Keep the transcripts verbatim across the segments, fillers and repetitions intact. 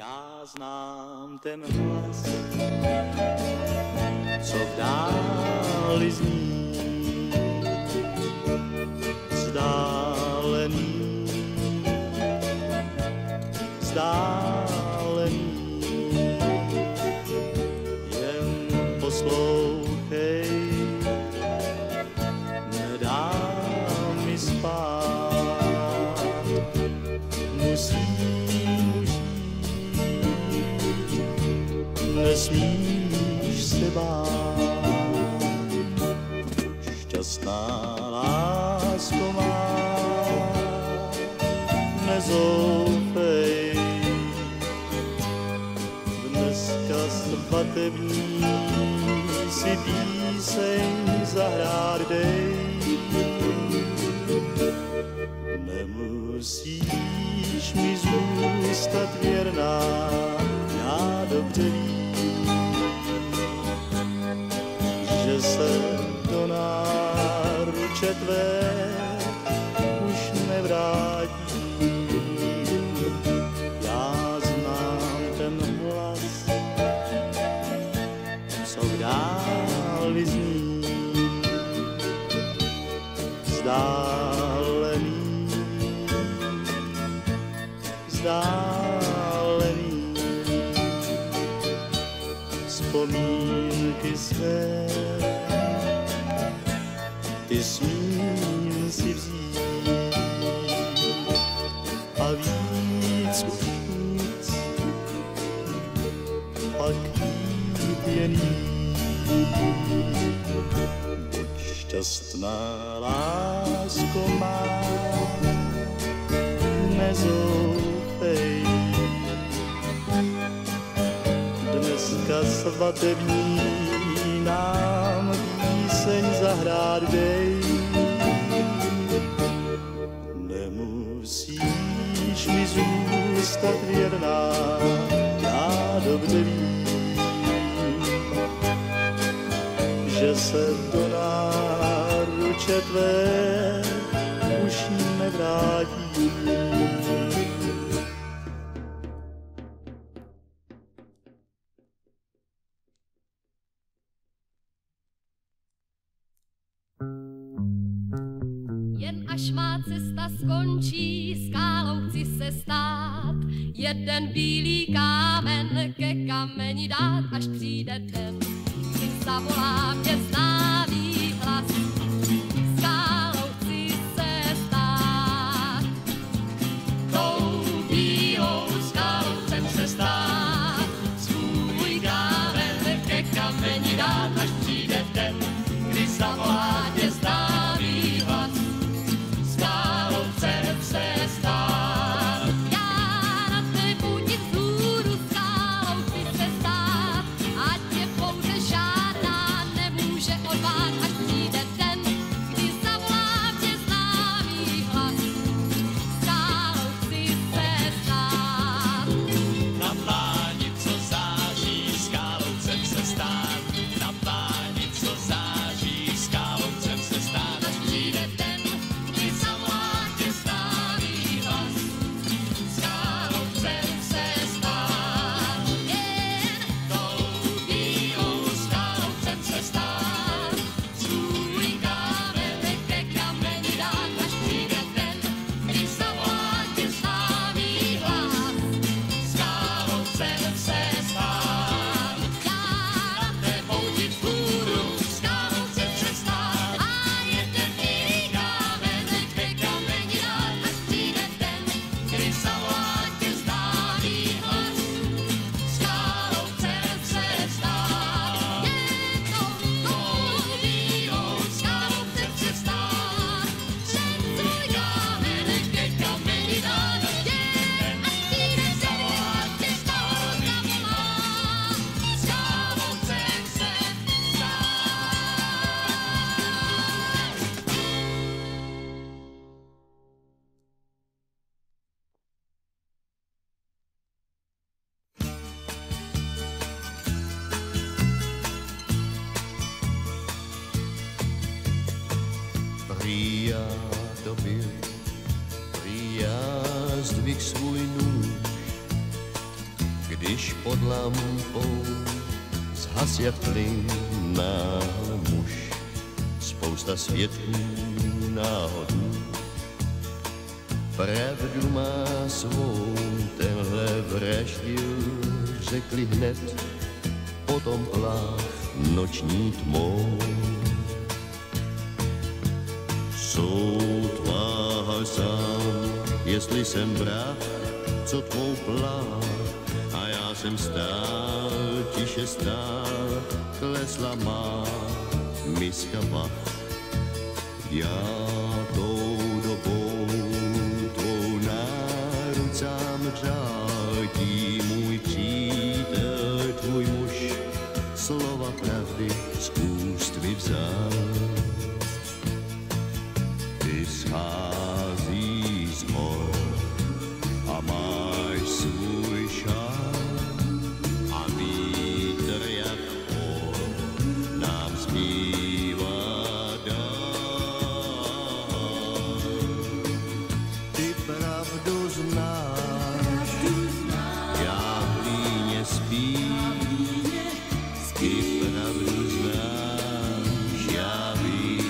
Já znám ten hlas, co v dáli zní, vzdálený, vzdálený. Jen poslouchej, nedá mi spát, musím. Nesmíš se bát, šťastná lásko má, nezoufej. Dneska svatební si píseň zahrát dej, nemusíš mi zůstat věrná, já dobře vím, že se do náruče tvé už nevrátí. Já znám ten hlas, co v dáli zní, vzdálený, vzdálený. Vzpomínky své ty smím si vzít a víc už nic, pak jít jen jít. Buď šťastná, lásko má, nezoufej. Dneska svatební nám píseň zahrát dej, nemusíš mi zůstat věrná, já dobře vím, že se do náruče tvé už nevrátí. Až má cesta skončí, skálou chci se stát, jeden bílý kámen ke kameni dát, až přijde den, kdy zavolá mě známý hlas. Skálou chci se stát, tou bílou skálou chcem se stát, svůj kámen ke kameni dát, až přijde den, kdy zavolá mě známý hlas. Prý já zdvih svůj nůž, když pod lampou zhas jak plyn náhle muž. Spousta svědků náhodů, pravdu má svou, tenhle vraždil, řekli hned, potom plách noční tmou. Soud váhal sám, jestli jsem vrah, co tvou plách, a já jsem stál, tiše stál, klesla má miska vach. Já tou dobou tvou nárucám řál, tí můj přítel, tvůj muž, slova pravdy z úst vyvzal. Ty schází z hor a máš svůj šarm a vítr jak hor nám zpívá dál. Ty pravdu znáš, já v líně spím. Ty pravdu znáš, já vím.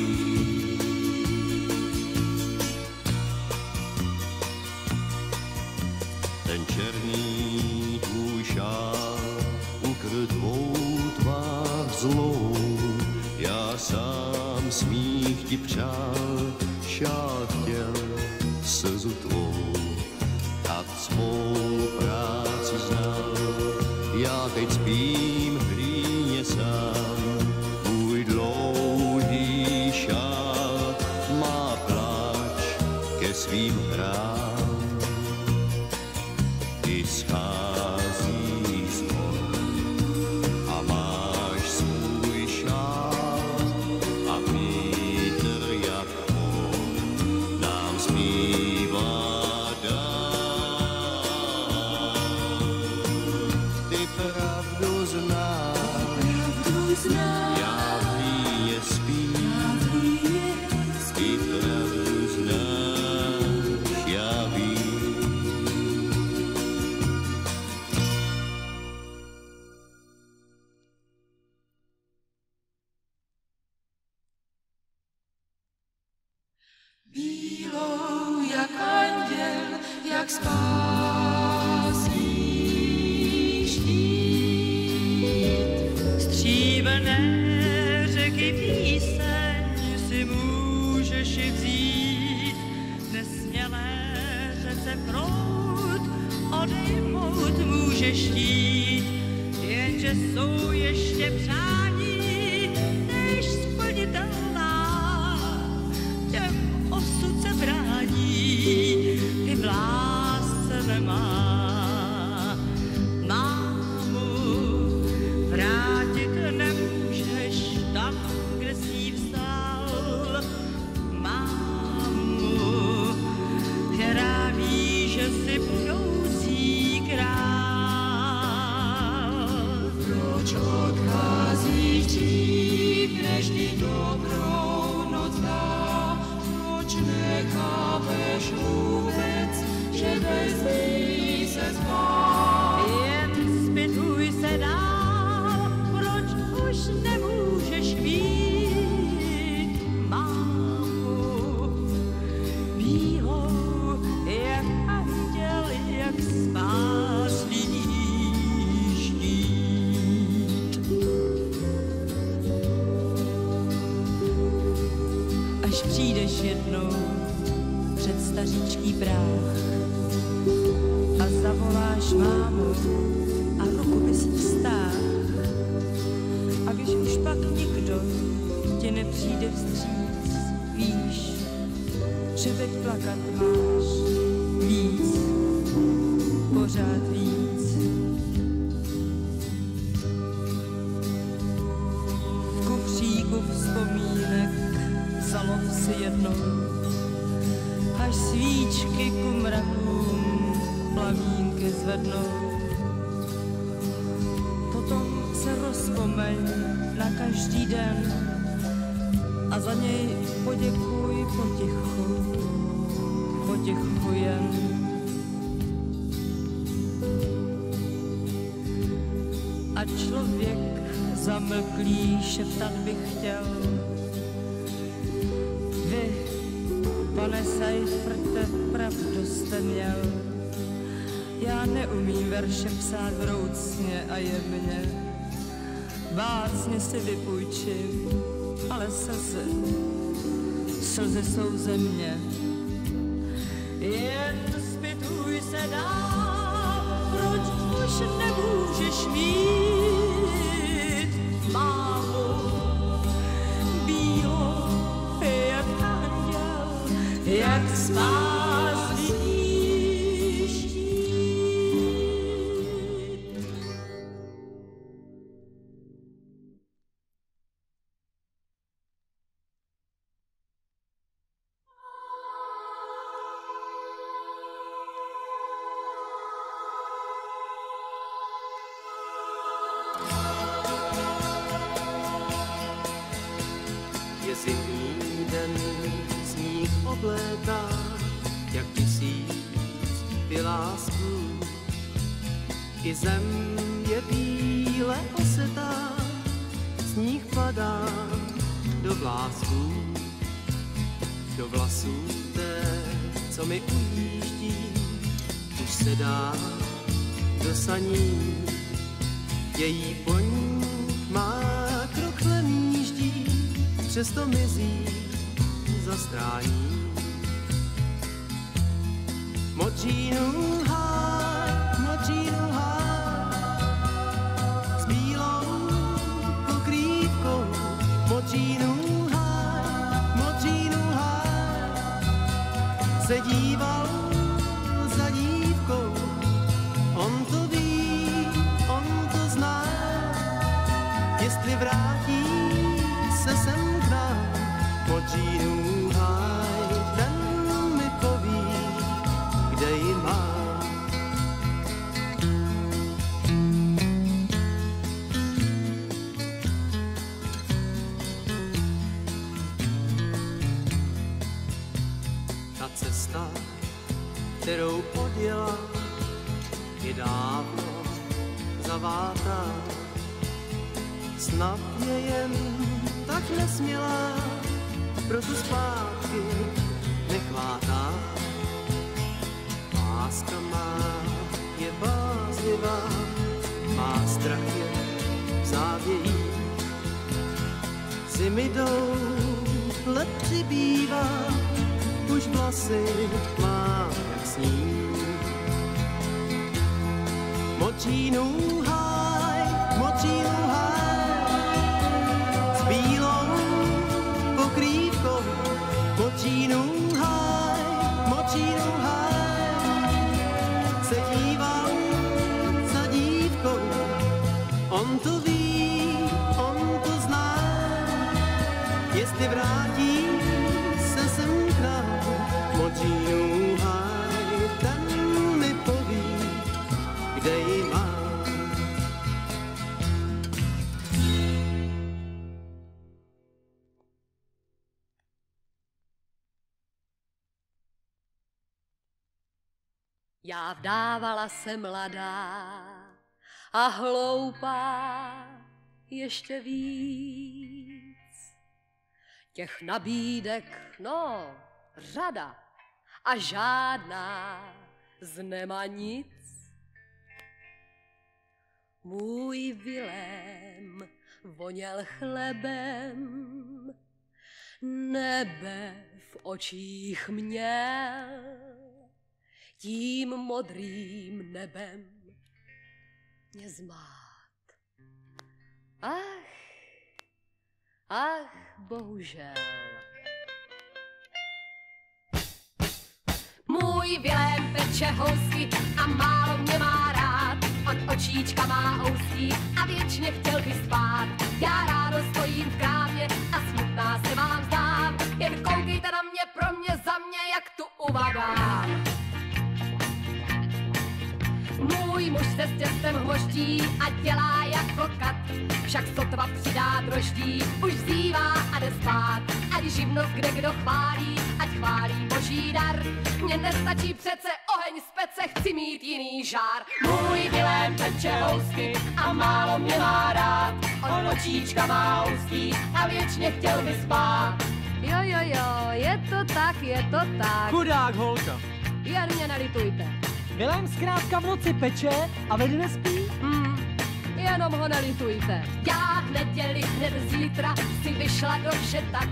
Ten černý tvůj šál ukryl tvou tvář zlou, já sám smích ti přál, šál chtěl slzu tvou. Tak svou práci znal, já teď spím v líně sám. Tvůj dlouhý šál má pláč ke svým hrám. Ty schází z hor a máš svůj šál a vítr jak hor nám zpívá. Já v líně spím, ty pravdu znáš, já vím. Bílou jak anděl, jak spásný štít. Stříbrné řeky píseň si můžeš i vzít, nesmělé řece proud odejmout můžeš chtít, jenže jsou ještě přání než splnitelná, těm osud se brání, ty v lásce nemá. Proč odcházíš dřív, než ti dobrou noc dá? Proč nechápeš vůbec, že bez ní se spát? Jen zpytuj se dál, proč už nemůžeš být, mámo, bílou jak anděl, jak spásný. Až přijdeš jednou před staříčký práh a zavoláš mámu a ruku bys vztáh, a když už pak nikdo tě nepřijde vstříc, víš, že teď plakat máš víc, pořád víc. V kufříku vzpomínek zalov si jednou, až svíčky ku mrakům plamínky zvednou. Potom se rozpomeň na každý den a za něj poděkuj potichu, potichu jen. a člověk zamlklý, šeptat bych chtěl. Vy, pane Seiferte, pravdu jste měl. Já neumím verše psát vroucně a jemně. Básně si vypůjčím, ale slzy, slzy jsou ze mě. Jen zpytuj se dál, proč už nemůžeš mít mámu bílou jak anděl, jak spásný štít. Je zimní den, sníh oblétá, jak tisíc vylásků. I zem je bíle osetá, sníh padá do vlásků, do vlasů té, co mi ujíždí, už se dá do saní. Její poník má krok lemíždí, přesto mizí za strání. Modří nůha, modří nůha, s bílou pokrývkou. Modří nůha, modří nůha, se díval za dívkou. On to ví, on to zná, jestli vrátí se sem. Modří nůhaj, ten mi poví, kde ji má. Ta cesta, kterou odjela, je dávno zavátá. Snad je jen tak nesmělá, proto zpátky nechvátá. Láska má je bázlivá, má strach je v závějí. Zimy jdou, let přibývá, už vlasy má jak sní. Modří nůhaj, modří nůhaj, s bílou pokrývkou. Modří nůhaj, modří nůhaj, se díval za dívkou. On to ví, on to zná, jestli vrátí se sem krát. Modří nůhaj, ten mi poví, kde ji má. Já vdávala se mladá a hloupá ještě víc. Těch nabídek, no, řada a žádná z nema nic. Můj Vilém voněl chlebem, nebe v očích měl. Tím modrým nebem mě zmát. Ach, ach, bohužel. Můj Vilém peče housky a málo mě má rád. Od očíčka má úzký a věčně chtěl by spát. Já ráno stojím v krámě a smutná se vám zdám. Jen koukejte na mě, pro mě, za mě, jak tu uvadám. Můj muž se s těstem hmoždí a dělá jak vlkat, však sotva přidá droždí, už zývá a jde spát. Ať živnost kde kdo chválí, ať chválí boží dar, mně nestačí přece oheň zpět. pece chci mít jiný žár. Můj Vilém peče housky a málo mě má rád. On očíčka má úzký a věčně chtěl by spát. Jo, jo, jo, je to tak, je to tak. Chudák holka. Jen mě nelitujte. Vilém zkrátka v noci peče a ve dne spí? Mm, jenom ho nelitujte. Já v neděli hned zítra si vyšla do šetat.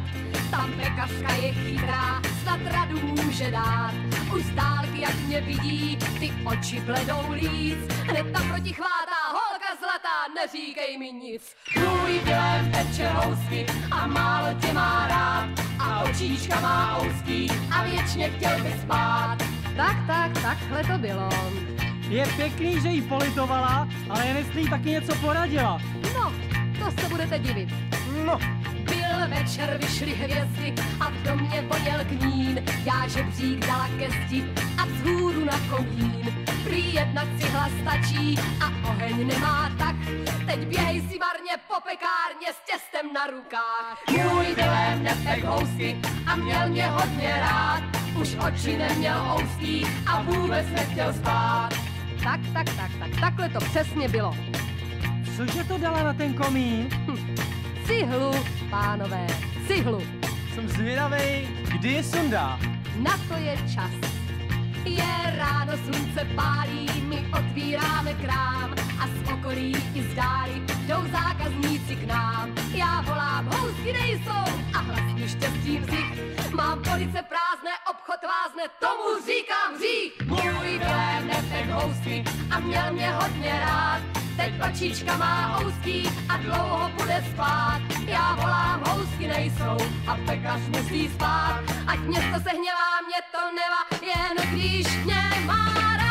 Tam pekařka je chytrá, snad radu může dát. Už z dálky, jak mě vidí, ty oči bledou líc. Hned naproti chvátá holka zlatá, neříkej mi nic. Tvůj Vilém peče housky a málo tě má rád. A očíčka má úzký a věčně chtěl by spát. Tak, tak, takhle to bylo. Je pěkný, že jí politovala, ale jen jestli jí taky něco poradila. No, to se budete divit. No. Byl večer, vyšly hvězdy a v domě voněl knín. Já žebřík dala ke zdi a vzhůru na komín. Prý jedna cihla stačí a oheň nemá tak. Teď běhej si marně po pekárně s těstem na rukách. Můj Vilém nepek housky a měl mě hodně rád. Už oči neměl houský a vůbec nechtěl spát. Tak, tak, tak, tak, takhle to přesně bylo. Cože to dala na ten komín? Hm. Cihlu, pánové, cihlu. Jsem zvědavej, kdy je sundá. Na to je čas. Je ráno, slunce pálí, my otvíráme krám. A z okolí i z dálí jdou zákazníci k nám. Já volám, housky nejsou a hlasně štěstí vzich. Mám police prázdné, obchod vázne, tomu říkám řích. Můj Vilém nepek housky a měl mě hodně rád. Teď pačíčka má housky a dlouho bude spát. Já volám, housky nejsou a pekař musí spát. Ať město se hněvá, mě to nevá, jen když mě má rád.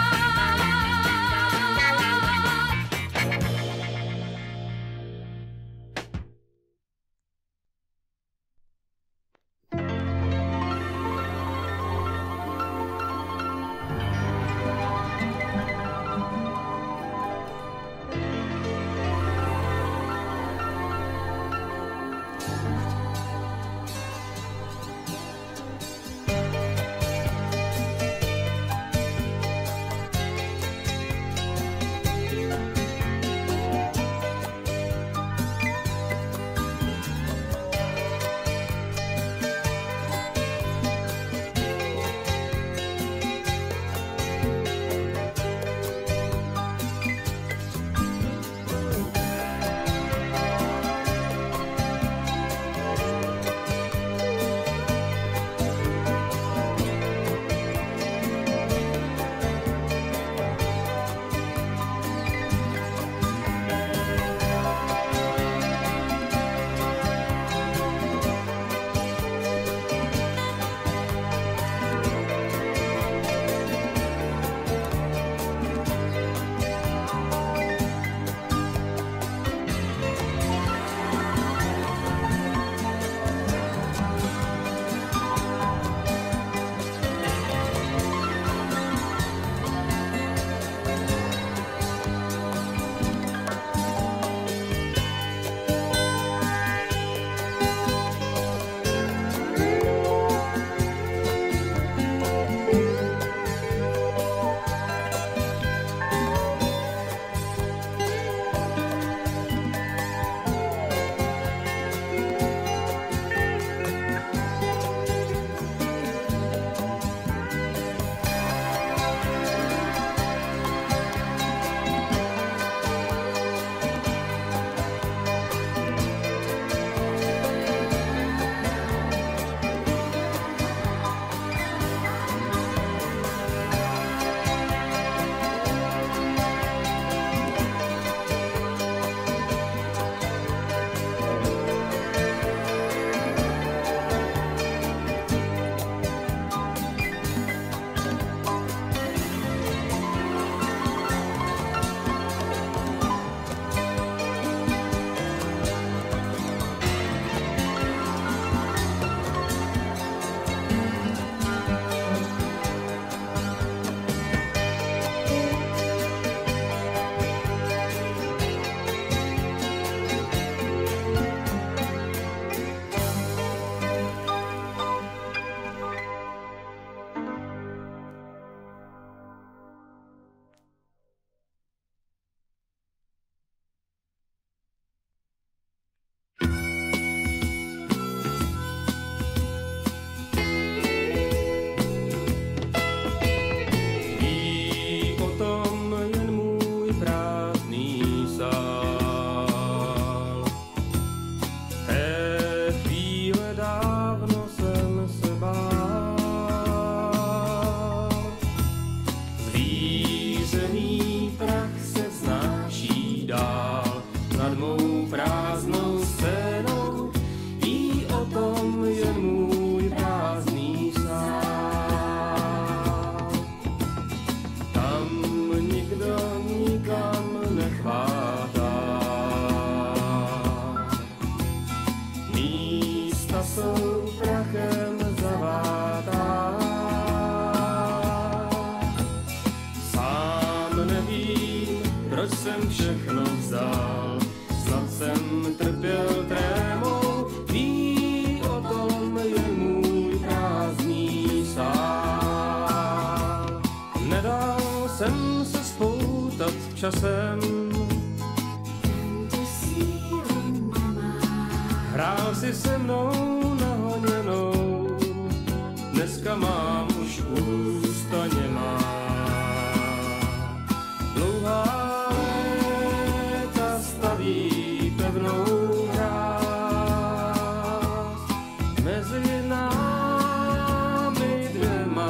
proč jsem všechno vzal, snad jsem trpěl trémou, ví o tom je můj prázdný sál. Nedal jsem se spoutat časem, hrál si se mnou nahoněnou, dneska mám už ústa nemá. Dlouhá léta staví pevnou hráz mezi námi dvěma.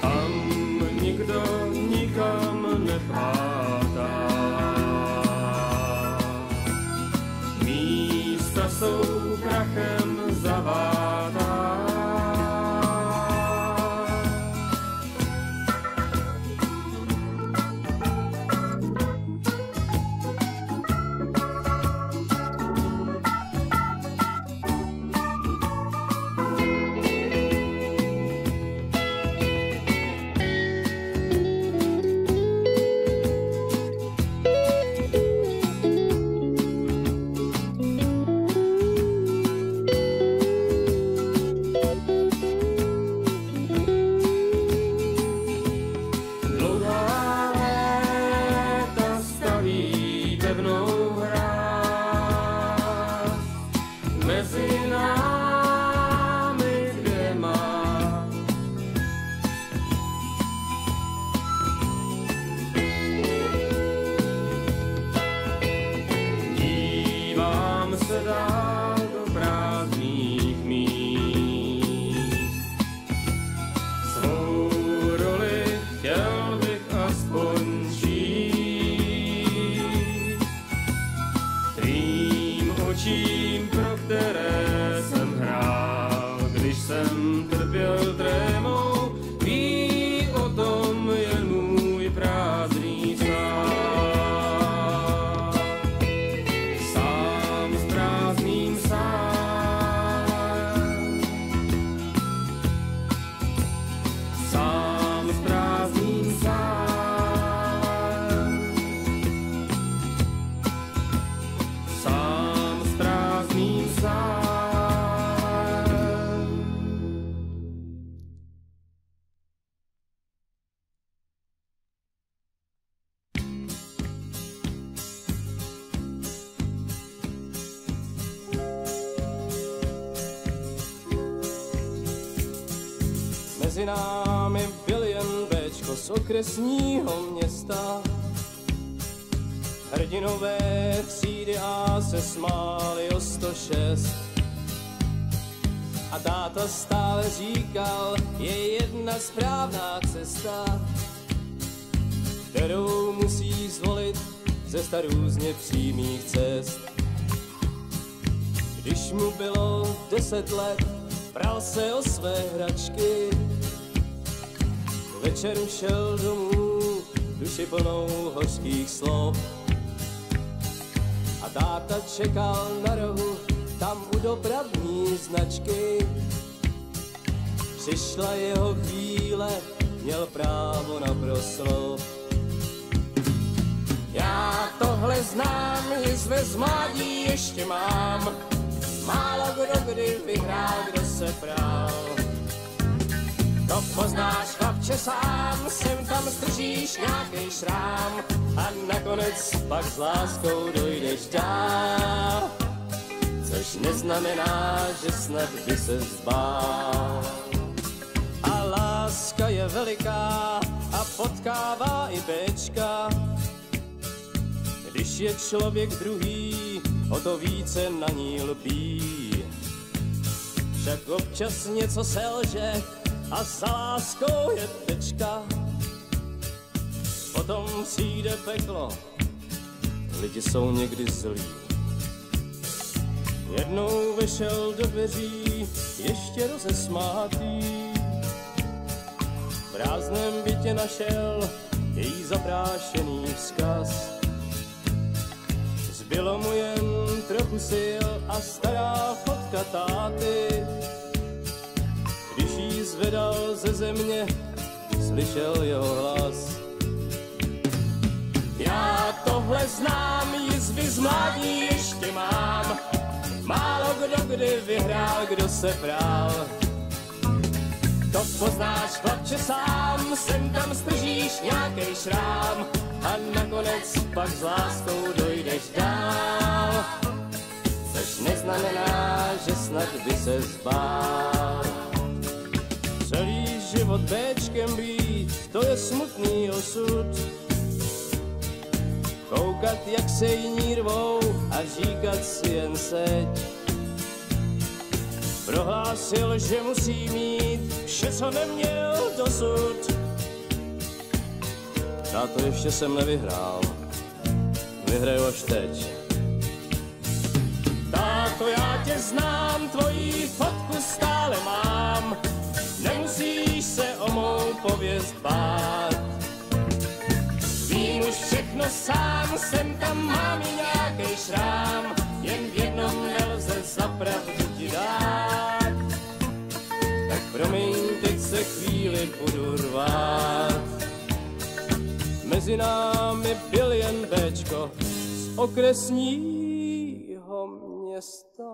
Tam nikdo nikam nepátá, místa jsou prachem zavádá. Mezi námi dvěma. Dívám se dál do prázdných míst, svou roli chtěl bych aspoň číst tvým očím, pro které jsem hrál, když jsem trpěl trémou, ví o tom jen můj prázdný sál. Sám s prázdným sám, sám s prázdným sám, sám s prázdným sám. Mezi námi byl jen béčko z okresního města, hrdinové třídy A se smáli o sto šest. A táta stále říkal, je jedna správná cesta, kterou musí zvolit ze sta různě přímých cest. Když mu bylo deset let, pral se o své hračky, večer šel domů, duši plnou hořkých slov. A táta čekal na rohu, tam u dopravní značky. Přišla jeho chvíle, měl právo na proslov. Já tohle znám, jizve z mládí ještě mám. Málo kdo kdy vyhrál, kdo se prál. To poznáš, chlapče, sám, sem tam zdržíš nějaký šrám a nakonec pak s láskou dojdeš dál, což neznamená, že snad by se zbál. A láska je veliká a potkává i béčka, když je člověk druhý, o to více na ní lpí. Však občas něco selže a za láskou je tečka, potom přijde peklo, lidi jsou někdy zlí. Jednou vešel do dveří, ještě rozesmátý, v prázdném bytě našel její zaprášený vzkaz. Zbylo mu jen trochu sil a stará fotka táty zvedal ze země, slyšel jeho hlas. Já tohle znám, jizvy z mládí ještě mám, málo kdo kdy vyhrál, kdo se brál. To poznáš, chlapče, sám, sem tam stržíš nějakej šrám a nakonec pak s láskou dojdeš dál. Což neznamená, že snad by se zbál. Celý život béčkem být, to je smutný osud. Koukat, jak se jiní rvou a říkat si jen seď. Prohlásil, že musí mít vše, co neměl dosud. Na to ještě jsem nevyhrál, vyhraju až teď. Táto, já tě znám, tvojí fotku stále mám, nemusíš se o mou pověst bát. Vím už všechno sám, sem tam mám i nějakej šrám, jen v jednom nelze za pravdu ti dát. Tak promiň, teď se chvíli budu rvát. Mezi námi byl jen béčko z okresního města.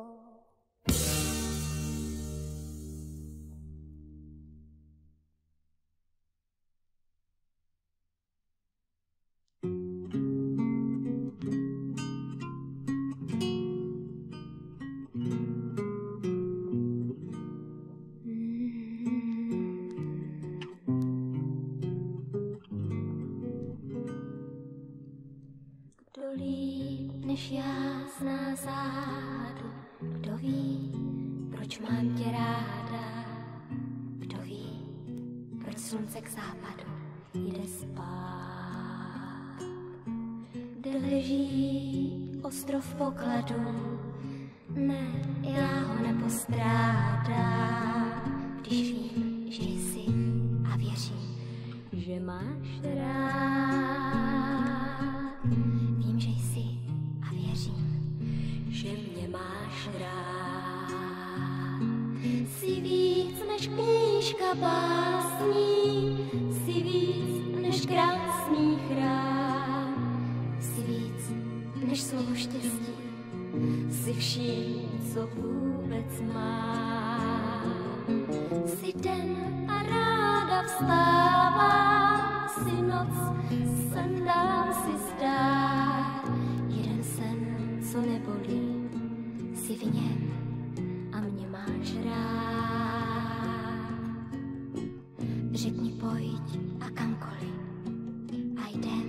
Slunce k západu jde spát. Kde leží ostrov pokladu, ne, já ho nepostrádám, když vím, že jsi a věřím, že máš rád. Vím, že jsi a věřím, že mě máš rád. Jsi víc než knížka básní, než slovo štěstí, si vším, co vůbec mám. Si den a ráda vstávám, si noc, sen dám si zdát. Jeden sen, co nebolí, si v něm a mě máš rád. Řekni pojď a kamkoliv a jdem,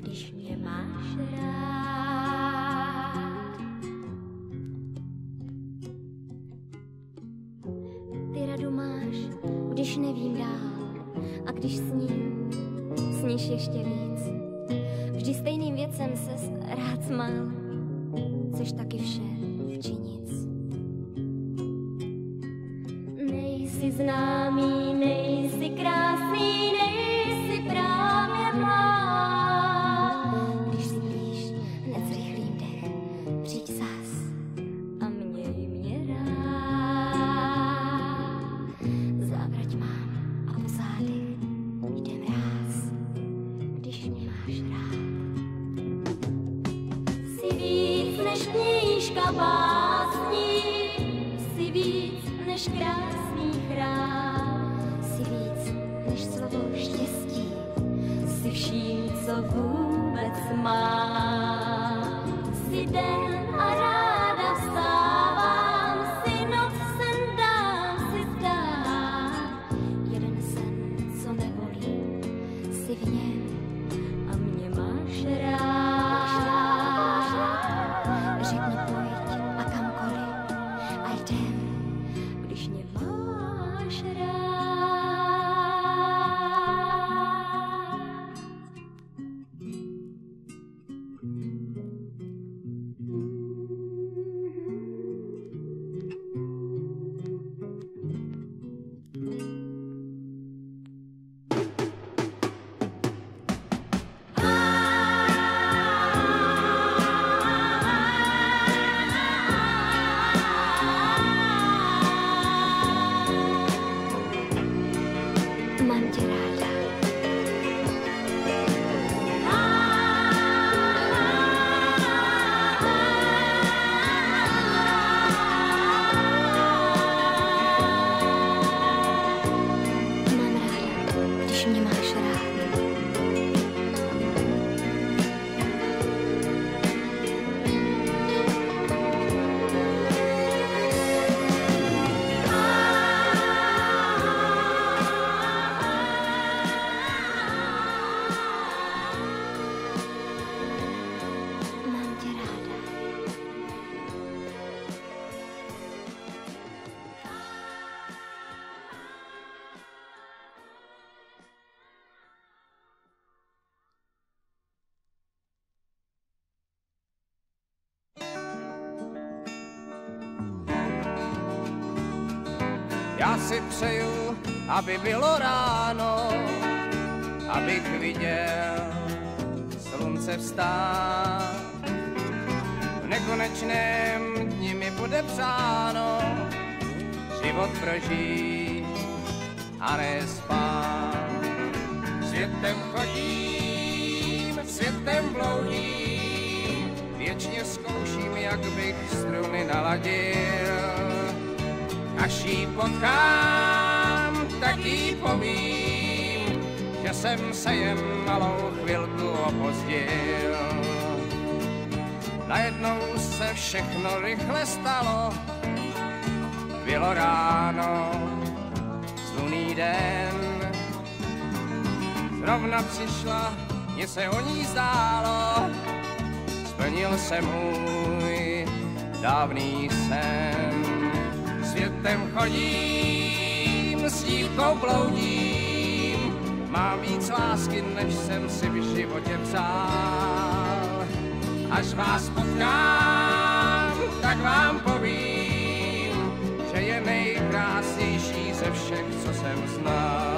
když mě máš rád. Nevím dál, a když sním, sníš ještě víc. Vždy stejným věcem ses rád smál, což taky vše vči nic. Nejsi známý, nejsi krásný, nejsi právě mlá. Když si blíž, hned zrychlím dech, přijď zás a měj mě rád. Zavrať má. Básní, si víc než krásný chrám, si víc než slovo štěstí, si vším, co vůbec mám. Si den a ráda vstávám, si noc sen dám, si zdám. Jeden sen, co nebolí, si v něm a mě máš rád. Řekni pojď thank you. Já si přeju, aby bylo ráno, abych viděl slunce vstát. V nekonečném dni mi bude přáno život prožít a ne spát. Světem chodím, světem bloudím, věčně zkouším, jak bych struny naladil. Až jí potkám, tak jí povím, že jsem se jen malou chvilku opozdil. Najednou se všechno rychle stalo, bylo ráno, sluný den. Zrovna přišla, mně se o ní zdálo, splnil se můj dávný sen. Světem chodím, s dívkou bloudím, mám víc lásky, než jsem si v životě přál. Až vás potkám, tak vám povím, že je nejkrásnější ze všech, co jsem znal.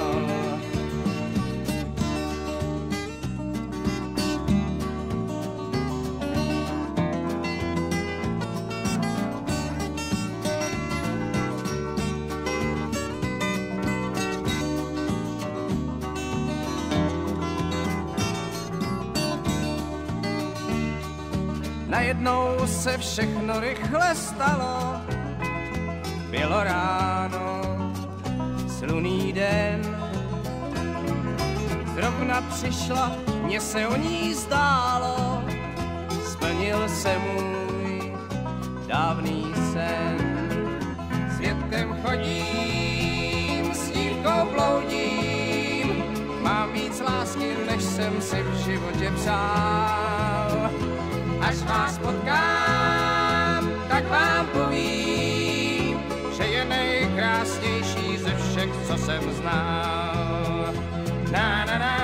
Najednou se všechno rychle stalo, bylo ráno, sluný den. Zrovna přišla, mně se o ní zdálo, splnil se můj dávný sen. Světem chodím, s dívkou bloudím, mám víc lásky, než jsem si v životě přál. Až vás potkám, tak vám povím, že je nejkrásnější ze všech, co jsem znal. Na, na, na.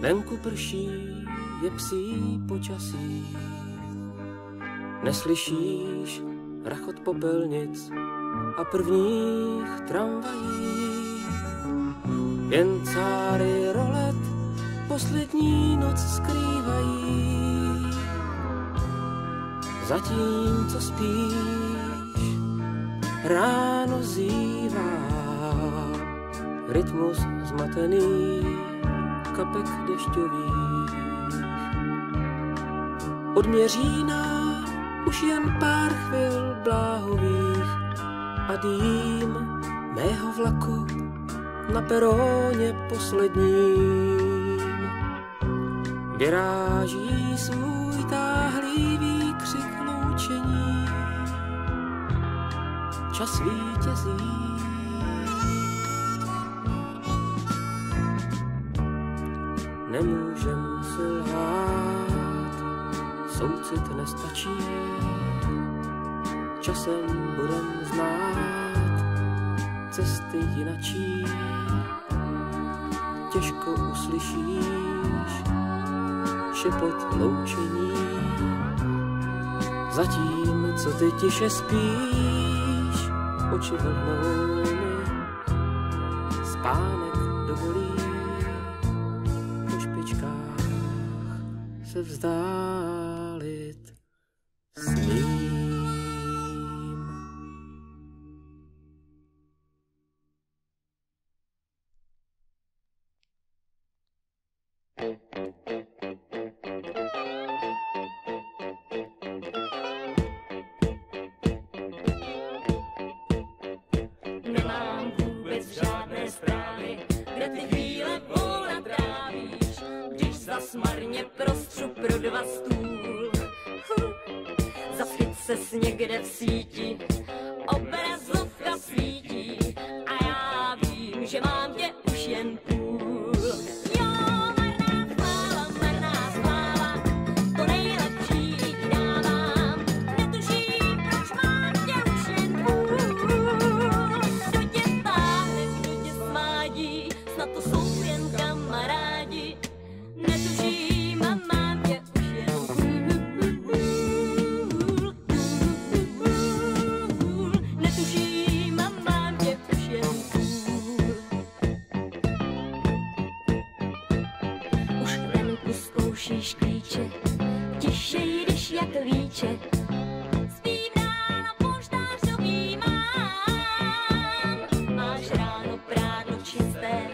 Venku prší, je psí počasí. Neslyšíš rachot popelnic a prvních tramvají. Jen cáry rolet poslední noc skrývají. Zatímco spíš, ráno zívá rytmus zmatený kapek dešťových. Od Měřína už jen pár chvil bláhových a dým mého vlaku na peróně posledním vyráží svůj táhlivý křik loučení. Čas vítězí. Nemůžem si lhát, soucit nestačí, časem budem znát cesty jinačí. Těžko uslyšíš šepot loučení, zatím co ty tiše spíš, oči vlnou mi spánek dovolí. Se vzdálit s ním. Nemám vůbec žádné zprávy, kde ty chvíle volna trávíš. jde v síti, obrazovka svítí a já vím, že mám tě už jen půl. Jo, marná chvála, marná chvála, to nejlepší dávám, netuším, proč mám tě už jen půl. Kdo tě táhne, kdo tě smádí, snad to jsou jen kamarádi, netuším a mám tě už jen půl. Zkoušíš klíče, tiše jdeš jak líče. Spím ráno, polštář dobývám. Máš ráno prádlo čisté,